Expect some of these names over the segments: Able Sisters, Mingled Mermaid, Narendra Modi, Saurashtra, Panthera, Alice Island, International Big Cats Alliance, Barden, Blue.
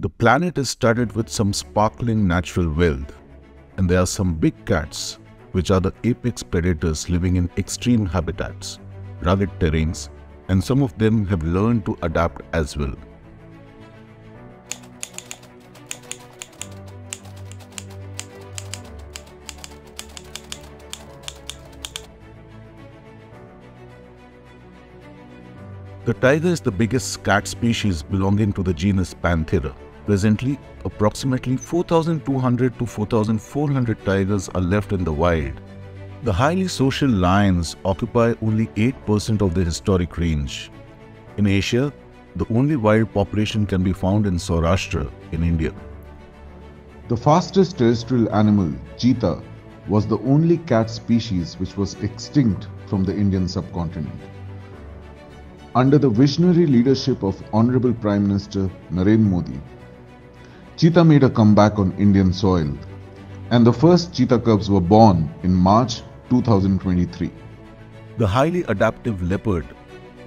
The planet is studded with some sparkling natural wealth, and there are some big cats, which are the apex predators living in extreme habitats, rugged terrains, and some of them have learned to adapt as well. The tiger is the biggest cat species belonging to the genus Panthera. Presently, approximately 4,200 to 4,400 tigers are left in the wild. The highly social lions occupy only 8% of the historic range. In Asia, the only wild population can be found in Saurashtra in India. The fastest terrestrial animal, cheetah, was the only cat species which was extinct from the Indian subcontinent. Under the visionary leadership of Honorable Prime Minister Narendra Modi, cheetah made a comeback on Indian soil, and the first cheetah cubs were born in March 2023. The highly adaptive leopard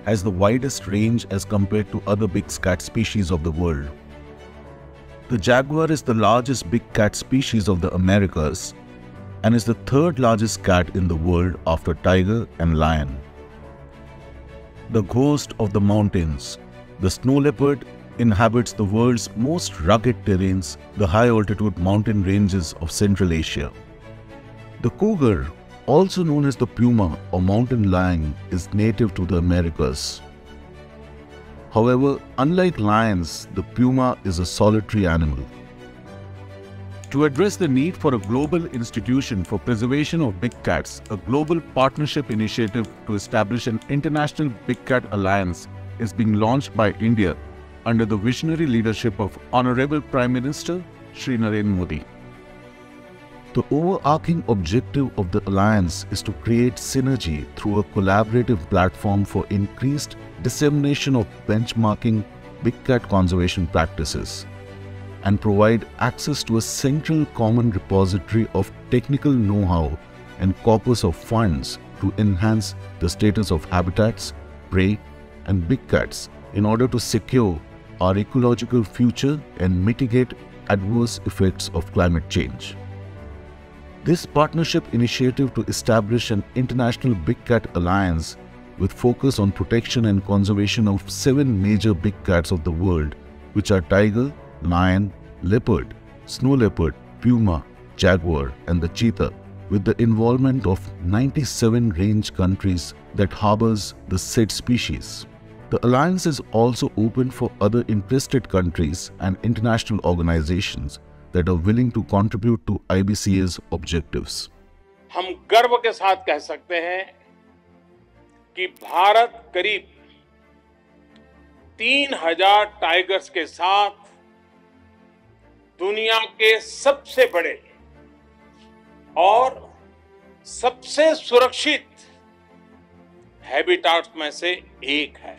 has the widest range as compared to other big cat species of the world. The jaguar is the largest big cat species of the Americas and is the third largest cat in the world after tiger and lion. The ghost of the mountains, the snow leopard inhabits the world's most rugged terrains, the high-altitude mountain ranges of Central Asia. The cougar, also known as the puma or mountain lion, is native to the Americas. However, unlike lions, the puma is a solitary animal. To address the need for a global institution for preservation of big cats, a global partnership initiative to establish an International Big Cat Alliance is being launched by India under the visionary leadership of Honorable Prime Minister Shri Narendra Modi. The overarching objective of the alliance is to create synergy through a collaborative platform for increased dissemination of benchmarking big cat conservation practices, and provide access to a central common repository of technical know-how and corpus of funds to enhance the status of habitats, prey, and big cats in order to secure our ecological future and mitigate adverse effects of climate change. This partnership initiative to establish an International Big Cat Alliance with focus on protection and conservation of 7 major big cats of the world, which are tiger, lion, leopard, snow leopard, puma, jaguar, and the cheetah, with the involvement of 97 range countries that harbors the said species. The alliance is also open for other interested countries and international organizations that are willing to contribute to IBCA's objectives. हम गर्व के साथ कह सकते हैं कि भारत करीब 3,000 tigers के साथ दुनिया के सबसे बड़े और सबसे सुरक्षित हैबिटेट्स में से एक है।